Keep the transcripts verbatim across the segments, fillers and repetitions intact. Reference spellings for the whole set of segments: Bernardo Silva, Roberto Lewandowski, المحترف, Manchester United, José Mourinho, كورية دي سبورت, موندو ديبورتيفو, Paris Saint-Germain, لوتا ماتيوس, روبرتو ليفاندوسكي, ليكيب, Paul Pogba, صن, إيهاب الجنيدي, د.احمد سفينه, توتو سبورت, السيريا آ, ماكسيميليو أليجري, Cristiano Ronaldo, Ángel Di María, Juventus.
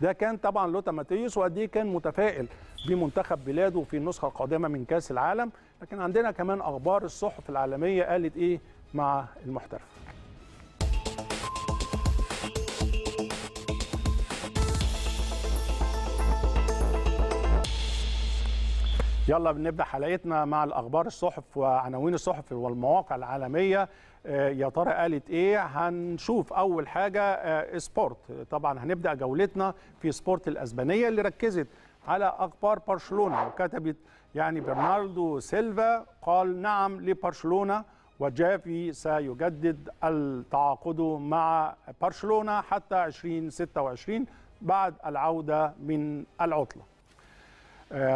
ده كان طبعا لوتا ماتيوس، وقد ايه كان متفائل بمنتخب بلاده في النسخه القادمه من كاس العالم. لكن عندنا كمان اخبار الصحف العالميه قالت ايه مع المحترف. يلا بنبدا حلقتنا مع الاخبار الصحف وعناوين الصحف والمواقع العالميه. يا ترى قالت ايه؟ هنشوف اول حاجه سبورت. طبعا هنبدا جولتنا في سبورت الاسبانيه اللي ركزت على اخبار برشلونه، وكتبت يعني برناردو سيلفا قال نعم لبرشلونه، وجافي سيجدد التعاقد مع برشلونه حتى ألفين وستة وعشرين بعد العوده من العطله.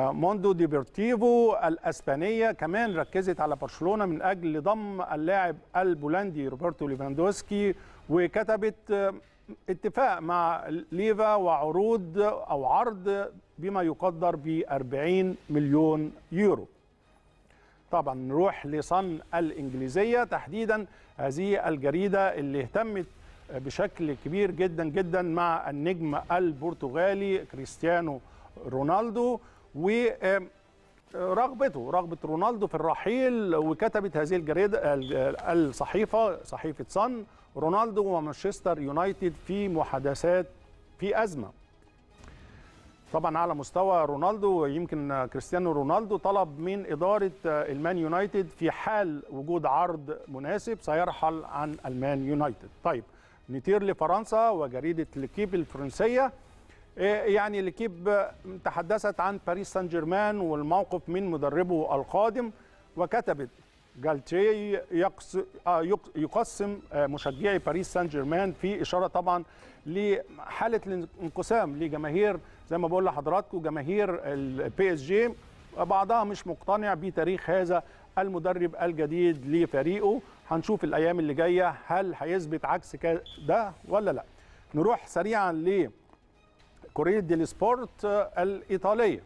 موندو ديبورتيفو الاسبانيه كمان ركزت على برشلونه من اجل ضم اللاعب البولندي روبرتو ليفاندوسكي، وكتبت اتفاق مع ليفا وعروض او عرض بما يقدر ب أربعين مليون يورو. طبعا نروح لصن الانجليزيه تحديدا، هذه الجريده اللي اهتمت بشكل كبير جدا جدا مع النجم البرتغالي كريستيانو رونالدو ورغبته رغبة رونالدو في الرحيل. وكتبت هذه الجريدة الصحيفة صحيفة صن رونالدو ومانشستر يونايتد في محادثات في أزمة. طبعا على مستوى رونالدو، يمكن كريستيانو رونالدو طلب من إدارة المان يونايتد في حال وجود عرض مناسب سيرحل عن المان يونايتد. طيب نطير لفرنسا وجريدة ليكيب الفرنسية، يعني ليكيب تحدثت عن باريس سان جيرمان والموقف من مدربه القادم، وكتبت جالتي يقسم مشجعي باريس سان جيرمان في إشارة طبعا لحالة الانقسام لجماهير، زي ما بقول لحضراتكم جماهير البي اس جي، بعضها مش مقتنع بتاريخ هذا المدرب الجديد لفريقه. هنشوف الأيام اللي جاية هل هيثبت عكس ده ولا لا. نروح سريعا ل كورية دي سبورت الإيطالية.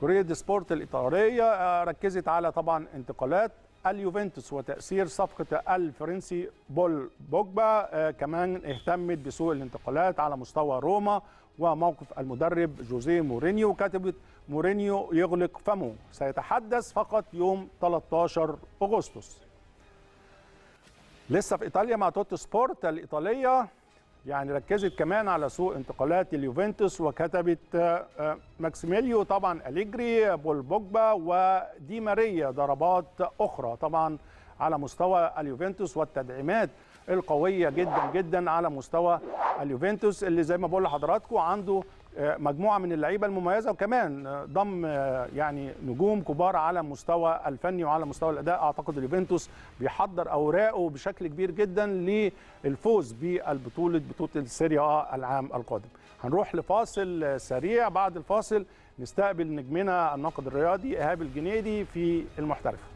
كورية دي سبورت الإيطالية ركزت على طبعا انتقالات اليوفنتوس وتأثير صفقة الفرنسي بول بوجبا، كمان اهتمت بسوق الانتقالات على مستوى روما وموقف المدرب جوزيه مورينيو. كتبت مورينيو يغلق فمه، سيتحدث فقط يوم ثلاثة عشر أغسطس. لسه في إيطاليا مع توتو سبورت الإيطالية، يعني ركزت كمان على سوق انتقالات اليوفنتوس، وكتبت ماكسيميليو طبعا أليجري بول بوجبا ودي ماريا ضربات أخرى طبعا على مستوى اليوفنتوس، والتدعيمات القوية جدا جدا على مستوى اليوفنتوس اللي زي ما بقول لحضراتكم عنده مجموعة من اللعيبة المميزة، وكمان ضم يعني نجوم كبار على مستوى الفني وعلى مستوى الأداء. أعتقد اليوفنتوس بيحضر أوراقه بشكل كبير جدا للفوز بالبطولة بطولة السيريا آ العام القادم. هنروح لفاصل سريع، بعد الفاصل نستقبل نجمنا الناقد الرياضي إيهاب الجنيدي في المحترف.